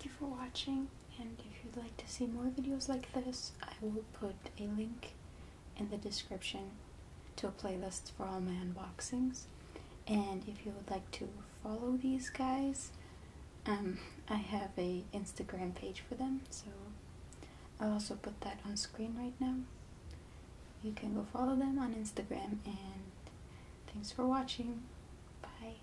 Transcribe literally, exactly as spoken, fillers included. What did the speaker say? Thank you for watching, and if you'd like to see more videos like this, I will put a link in the description to a playlist for all my unboxings. And if you would like to follow these guys, um, I have a Instagram page for them, so I'll also put that on screen right now. You can go follow them on Instagram, and thanks for watching. Bye.